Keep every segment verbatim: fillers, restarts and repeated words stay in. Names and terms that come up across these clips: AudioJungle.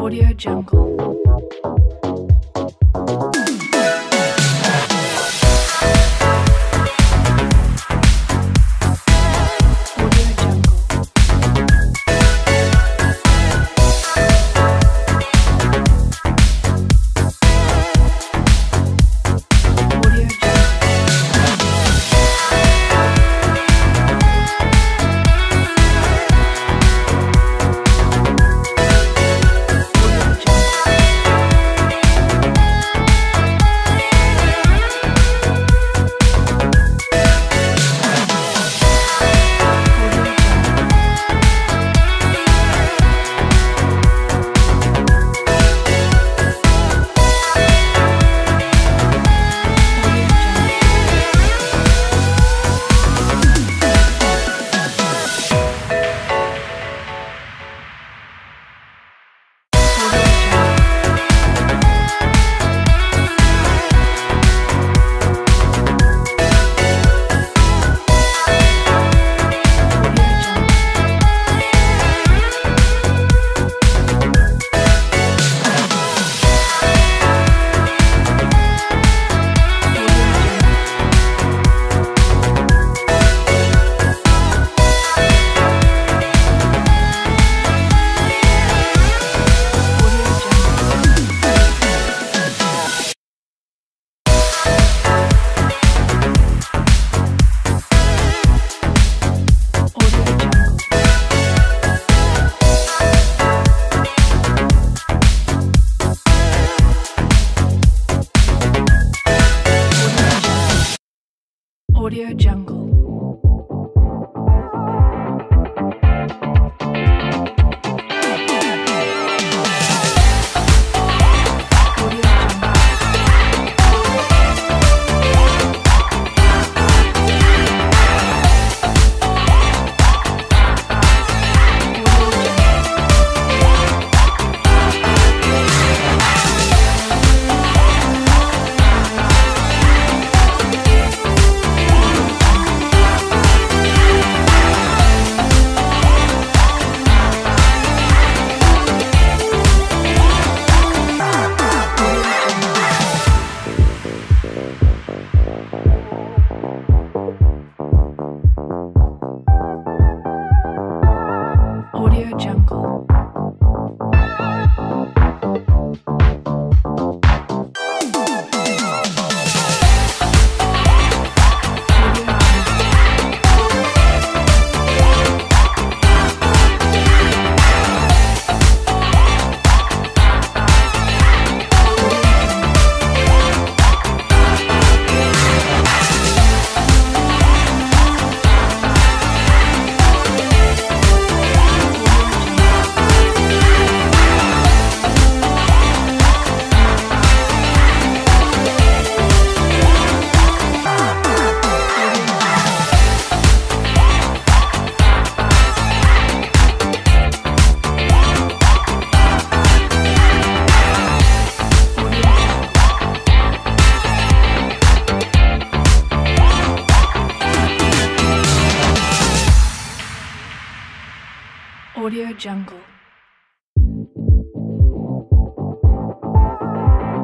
AudioJungle. AudioJungle. AudioJungle. AudioJungle. AudioJungle.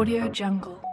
AudioJungle.